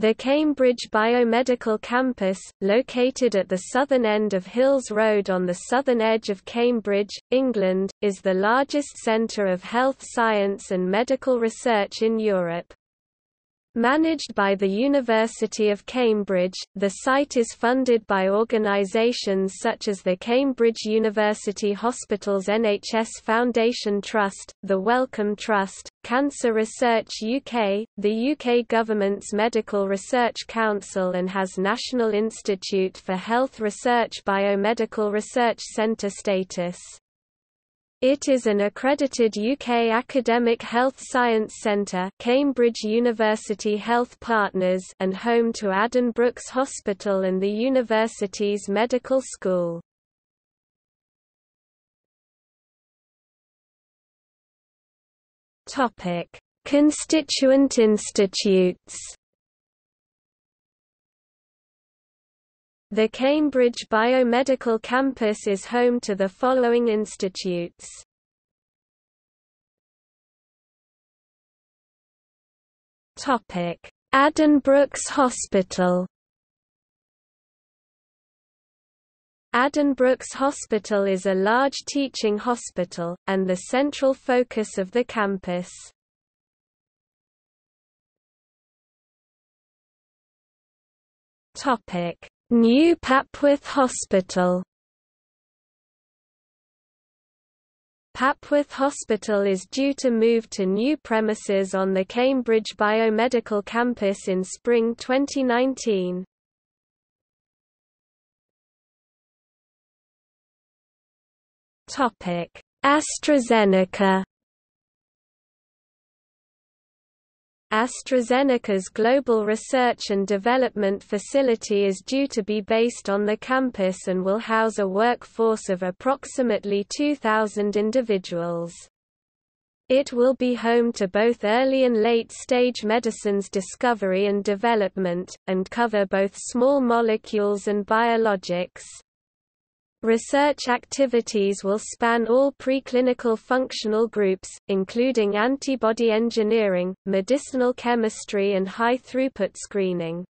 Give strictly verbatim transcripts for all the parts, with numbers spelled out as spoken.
The Cambridge Biomedical Campus, located at the southern end of Hills Road on the southern edge of Cambridge, England, is the largest centre of health science and medical research in Europe. Managed by the University of Cambridge, the site is funded by organisations such as the Cambridge University Hospitals N H S Foundation Trust, the Wellcome Trust, Cancer Research U K, the U K government's Medical Research Council, and has National Institute for Health Research Biomedical Research Centre status. It is an accredited U K academic health science centre, Cambridge University Health Partners, and home to Addenbrooke's Hospital and the university's medical school. Topic: Constituent institutes. The Cambridge Biomedical Campus is home to the following institutes. Topic: Addenbrooke's Hospital. Addenbrooke's Hospital is a large teaching hospital and the central focus of the campus. Topic: New Papworth Hospital. Papworth Hospital is due to move to new premises on the Cambridge Biomedical Campus in spring twenty nineteen. Topic: AstraZeneca. AstraZeneca's global research and development facility is due to be based on the campus and will house a workforce of approximately two thousand individuals. It will be home to both early and late-stage medicines discovery and development, and cover both small molecules and biologics. Research activities will span all preclinical functional groups, including antibody engineering, medicinal chemistry and high-throughput screening.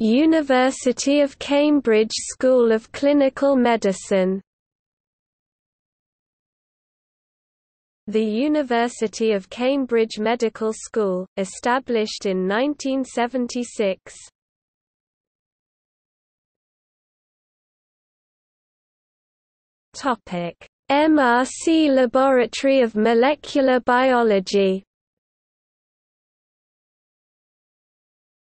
University of Cambridge School of Clinical Medicine. The University of Cambridge Medical School, established in nineteen seventy-six. Topic: M R C Laboratory of Molecular Biology.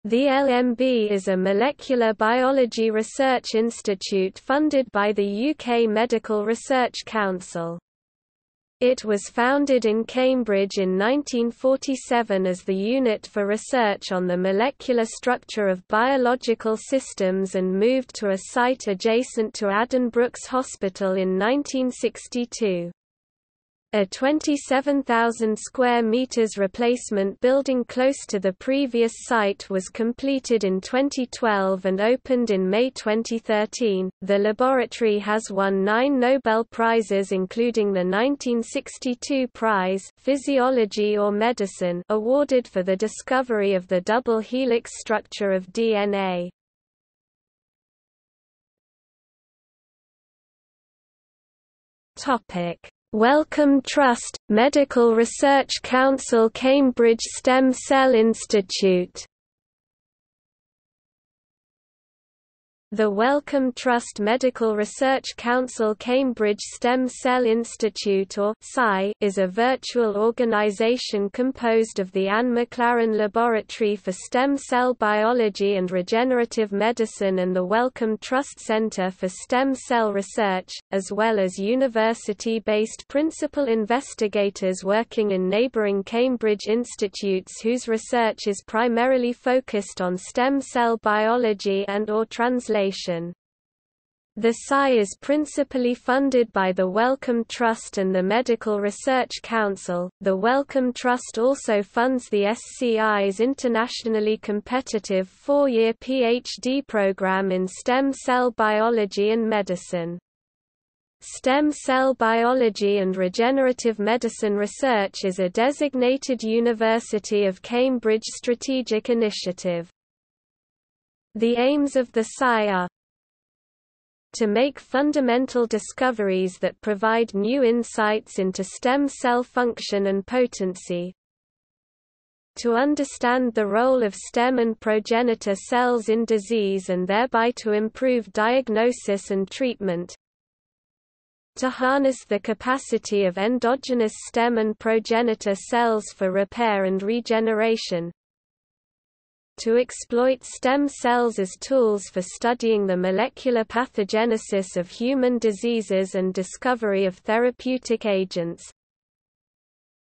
The L M B is a molecular biology research institute funded by the U K Medical Research Council. It was founded in Cambridge in nineteen forty-seven as the Unit for Research on the Molecular Structure of Biological Systems and moved to a site adjacent to Addenbrooke's Hospital in nineteen sixty-two. A twenty-seven thousand square metres replacement building close to the previous site was completed in twenty twelve and opened in May twenty thirteen. The laboratory has won nine Nobel Prizes, including the nineteen sixty-two Prize Physiology or Medicine awarded for the discovery of the double helix structure of D N A. Topic: Wellcome Trust, Medical Research Council, Cambridge Stem Cell Institute. The Wellcome Trust Medical Research Council Cambridge Stem Cell Institute, or S C I, is a virtual organisation composed of the Anne McLaren Laboratory for Stem Cell Biology and Regenerative Medicine and the Wellcome Trust Centre for Stem Cell Research, as well as university-based principal investigators working in neighbouring Cambridge institutes whose research is primarily focused on stem cell biology and or translation. The S C I is principally funded by the Wellcome Trust and the Medical Research Council. The Wellcome Trust also funds the S C I's internationally competitive four-year PhD program in stem cell biology and medicine. Stem Cell Biology and Regenerative Medicine Research is a designated University of Cambridge strategic initiative. The aims of the S C I are to make fundamental discoveries that provide new insights into stem cell function and potency, to understand the role of stem and progenitor cells in disease and thereby to improve diagnosis and treatment, to harness the capacity of endogenous stem and progenitor cells for repair and regeneration, to exploit stem cells as tools for studying the molecular pathogenesis of human diseases and discovery of therapeutic agents,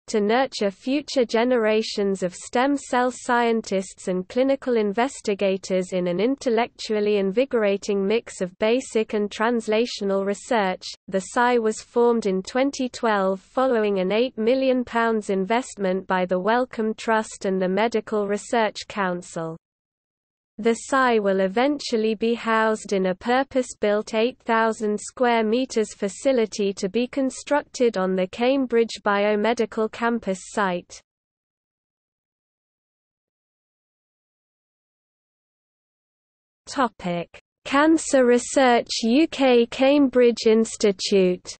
to nurture future generations of stem cell scientists and clinical investigators in an intellectually invigorating mix of basic and translational research. The S C I was formed in twenty twelve following an eight million pounds investment by the Wellcome Trust and the Medical Research Council. The S C I will eventually be housed in a purpose-built eight thousand square metres facility to be constructed on the Cambridge Biomedical Campus site. Cancer Research U K Cambridge Institute.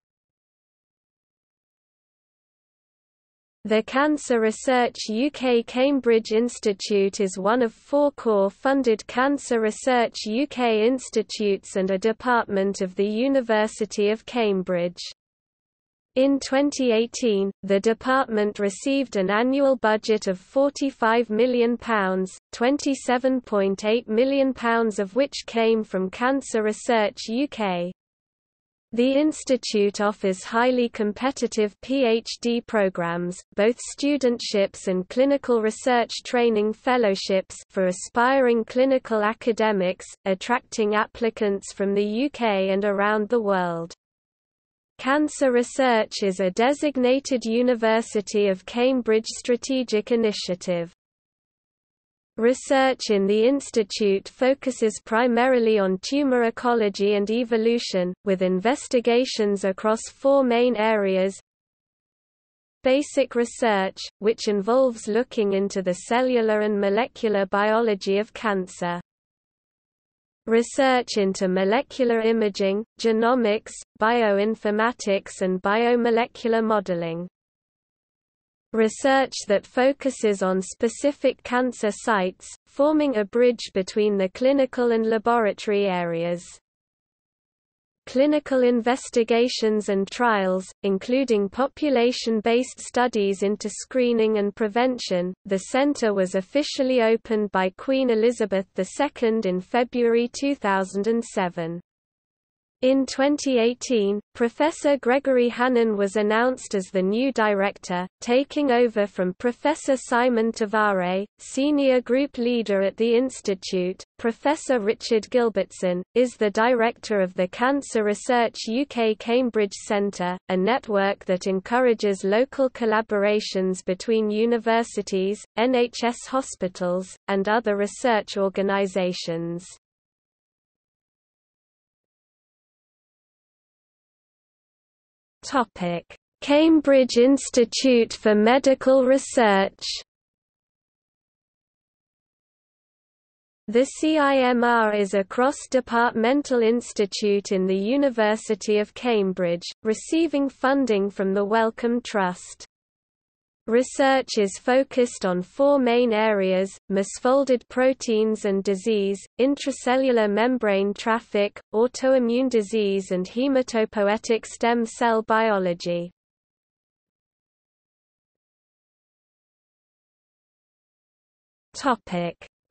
The Cancer Research U K Cambridge Institute is one of four core-funded Cancer Research U K institutes and a department of the University of Cambridge. In twenty eighteen, the department received an annual budget of forty-five million pounds, twenty-seven point eight million pounds of which came from Cancer Research U K. The institute offers highly competitive PhD programs, both studentships and clinical research training fellowships for aspiring clinical academics, attracting applicants from the U K and around the world. Cancer Research is a designated University of Cambridge strategic initiative. Research in the institute focuses primarily on tumor ecology and evolution, with investigations across four main areas. Basic research, which involves looking into the cellular and molecular biology of cancer. Research into molecular imaging, genomics, bioinformatics and biomolecular modeling. Research that focuses on specific cancer sites, forming a bridge between the clinical and laboratory areas. Clinical investigations and trials, including population-based studies into screening and prevention. The centre was officially opened by Queen Elizabeth the Second in February two thousand seven. In twenty eighteen, Professor Gregory Hannon was announced as the new director, taking over from Professor Simon Tavare, senior group leader at the institute. Professor Richard Gilbertson is the director of the Cancer Research U K Cambridge Centre, a network that encourages local collaborations between universities, N H S hospitals, and other research organisations. Topic: Cambridge Institute for Medical Research. The C I M R is a cross-departmental institute in the University of Cambridge, receiving funding from the Wellcome Trust. Research is focused on four main areas: misfolded proteins and disease, intracellular membrane traffic, autoimmune disease and hematopoietic stem cell biology.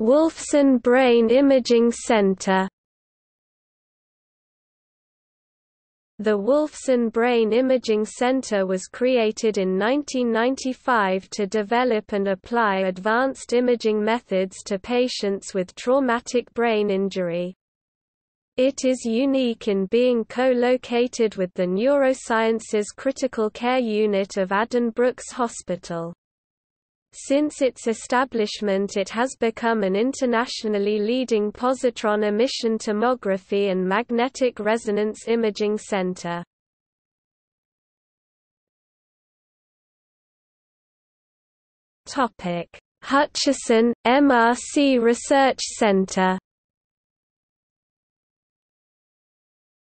Wolfson Brain Imaging Centre. The Wolfson Brain Imaging Centre was created in nineteen ninety-five to develop and apply advanced imaging methods to patients with traumatic brain injury. It is unique in being co-located with the Neurosciences Critical Care Unit of Addenbrooke's Hospital. Since its establishment, it has become an internationally leading positron emission tomography and magnetic resonance imaging center. Hutchison, M R C Research Centre.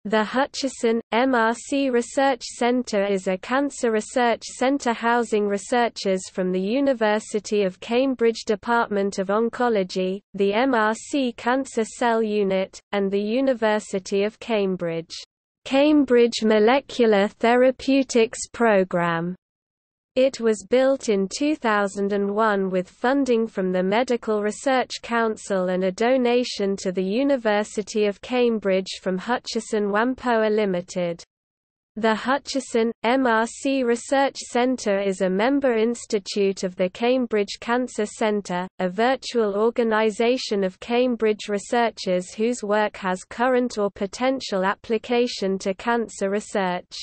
The Hutchison, M R C Research Centre is a cancer research centre housing researchers from the University of Cambridge Department of Oncology, the M R C Cancer Cell Unit, and the University of Cambridge. Cambridge Molecular Therapeutics Programme. It was built in two thousand one with funding from the Medical Research Council and a donation to the University of Cambridge from Hutchison Whampoa Limited. The Hutchison, M R C Research Centre is a member institute of the Cambridge Cancer Centre, a virtual organisation of Cambridge researchers whose work has current or potential application to cancer research.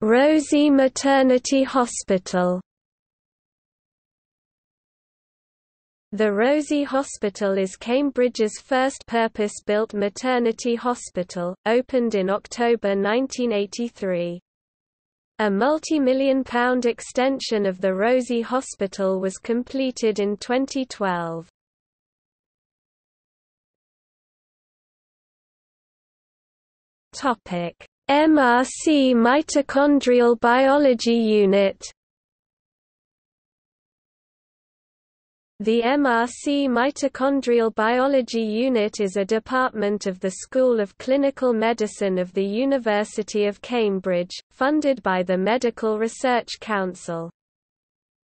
Rosie Maternity Hospital. The Rosie Hospital is Cambridge's first purpose-built maternity hospital, opened in October nineteen eighty-three. A multi-million pound extension of the Rosie Hospital was completed in twenty twelve. M R C Mitochondrial Biology Unit. The M R C Mitochondrial Biology Unit is a department of the School of Clinical Medicine of the University of Cambridge, funded by the Medical Research Council.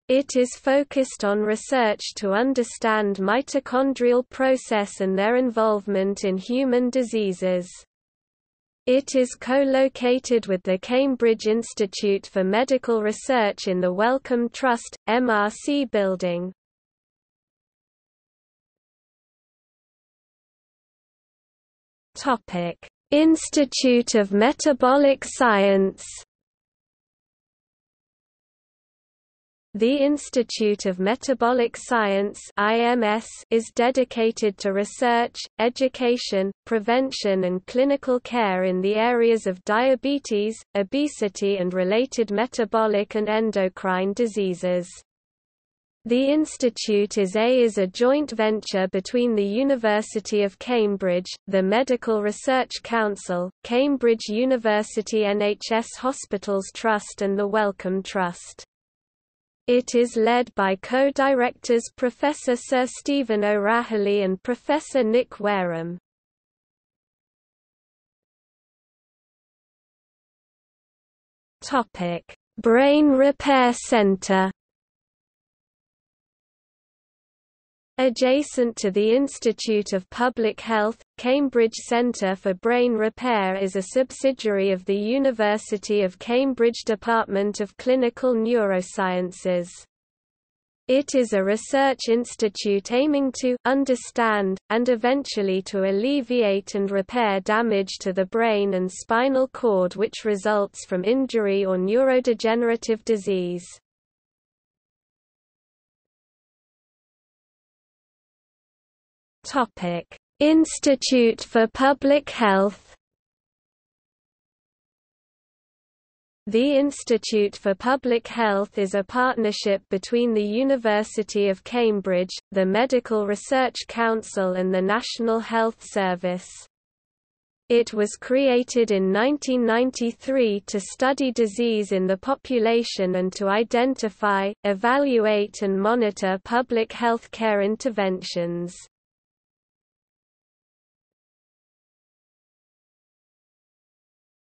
It is focused on research to understand mitochondrial process and their involvement in human diseases. It is co-located with the Cambridge Institute for Medical Research in the Wellcome Trust, M R C building. Institute of Metabolic Science. The Institute of Metabolic Science (I M S) is dedicated to research, education, prevention and clinical care in the areas of diabetes, obesity and related metabolic and endocrine diseases. The Institute is a is a joint venture between the University of Cambridge, the Medical Research Council, Cambridge University N H S Hospitals Trust and the Wellcome Trust. It is led by co-directors Professor Sir Stephen O'Rahilly and Professor Nick Wareham. Topic: Brain Repair Centre. Adjacent to the Institute of Public Health, Cambridge Centre for Brain Repair is a subsidiary of the University of Cambridge Department of Clinical Neurosciences. It is a research institute aiming to understand, and eventually to alleviate and repair damage to the brain and spinal cord which results from injury or neurodegenerative disease. Institute for Public Health. The Institute for Public Health is a partnership between the University of Cambridge, the Medical Research Council and the National Health Service. It was created in nineteen ninety-three to study disease in the population and to identify, evaluate and monitor public health care interventions.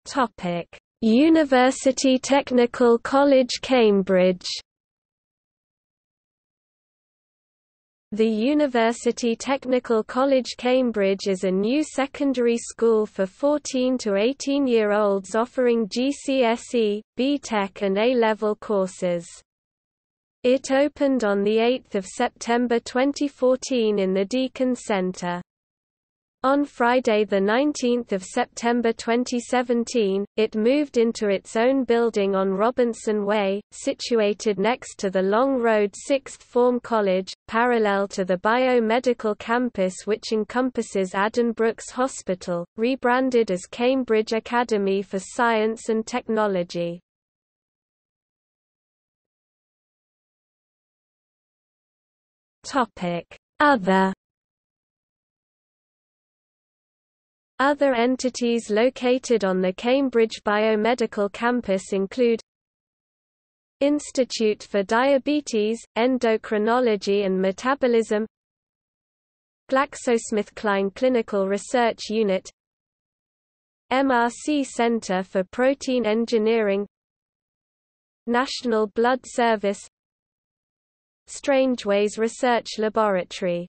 Topic: University Technical College Cambridge. The University Technical College Cambridge is a new secondary school for fourteen to eighteen year olds offering G C S E, B Tech and A level courses. It opened on the eighth of September twenty fourteen in the Deacon Centre. On Friday, the nineteenth of September twenty seventeen, it moved into its own building on Robinson Way, situated next to the Long Road Sixth Form College, parallel to the Biomedical Campus which encompasses Addenbrooke's Hospital, rebranded as Cambridge Academy for Science and Technology. Other Other entities located on the Cambridge Biomedical Campus include Institute for Diabetes, Endocrinology and Metabolism, GlaxoSmithKline Clinical Research Unit, M R C Centre for Protein Engineering, National Blood Service, Strangeways Research Laboratory.